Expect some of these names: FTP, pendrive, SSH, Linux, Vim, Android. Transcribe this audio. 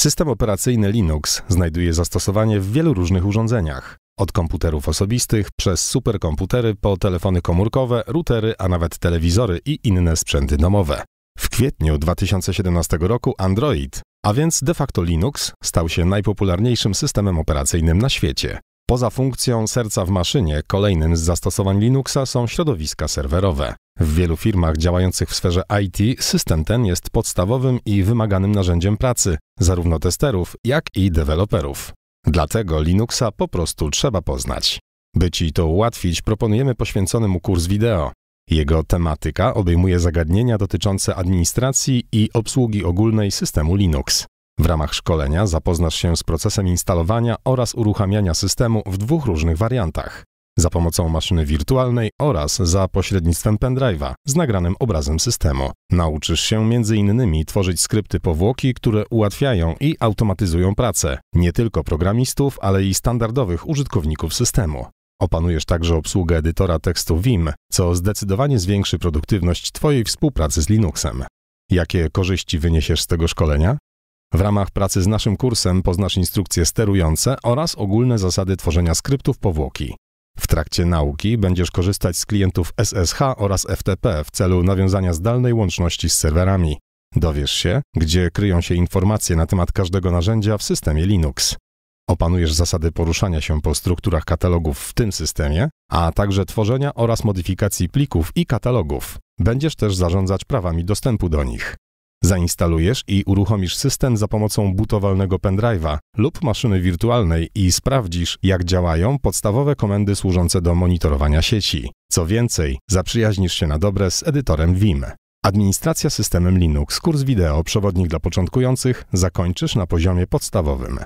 System operacyjny Linux znajduje zastosowanie w wielu różnych urządzeniach. Od komputerów osobistych, przez superkomputery, po telefony komórkowe, routery, a nawet telewizory i inne sprzęty domowe. W kwietniu 2017 roku Android, a więc de facto Linux, stał się najpopularniejszym systemem operacyjnym na świecie. Poza funkcją serca w maszynie, kolejnym z zastosowań Linuxa są środowiska serwerowe. W wielu firmach działających w sferze IT system ten jest podstawowym i wymaganym narzędziem pracy, zarówno testerów, jak i deweloperów. Dlatego Linuxa po prostu trzeba poznać. By Ci to ułatwić, proponujemy poświęcony mu kurs wideo. Jego tematyka obejmuje zagadnienia dotyczące administracji i obsługi ogólnej systemu Linux. W ramach szkolenia zapoznasz się z procesem instalowania oraz uruchamiania systemu w dwóch różnych wariantach. Za pomocą maszyny wirtualnej oraz za pośrednictwem pendrive'a z nagranym obrazem systemu. Nauczysz się m.in. tworzyć skrypty powłoki, które ułatwiają i automatyzują pracę nie tylko programistów, ale i standardowych użytkowników systemu. Opanujesz także obsługę edytora tekstu Vim, co zdecydowanie zwiększy produktywność Twojej współpracy z Linuxem. Jakie korzyści wyniesiesz z tego szkolenia? W ramach pracy z naszym kursem poznasz instrukcje sterujące oraz ogólne zasady tworzenia skryptów powłoki. W trakcie nauki będziesz korzystać z klientów SSH oraz FTP w celu nawiązania zdalnej łączności z serwerami. Dowiesz się, gdzie kryją się informacje na temat każdego narzędzia w systemie Linux. Opanujesz zasady poruszania się po strukturach katalogów w tym systemie, a także tworzenia oraz modyfikacji plików i katalogów. Będziesz też zarządzać prawami dostępu do nich. Zainstalujesz i uruchomisz system za pomocą bootowalnego pendrive'a lub maszyny wirtualnej i sprawdzisz, jak działają podstawowe komendy służące do monitorowania sieci. Co więcej, zaprzyjaźnisz się na dobre z edytorem Vim. Administracja systemem Linux, kurs wideo, przewodnik dla początkujących, zakończysz na poziomie podstawowym.